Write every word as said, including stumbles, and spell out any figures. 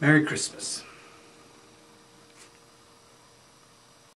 Merry Christmas.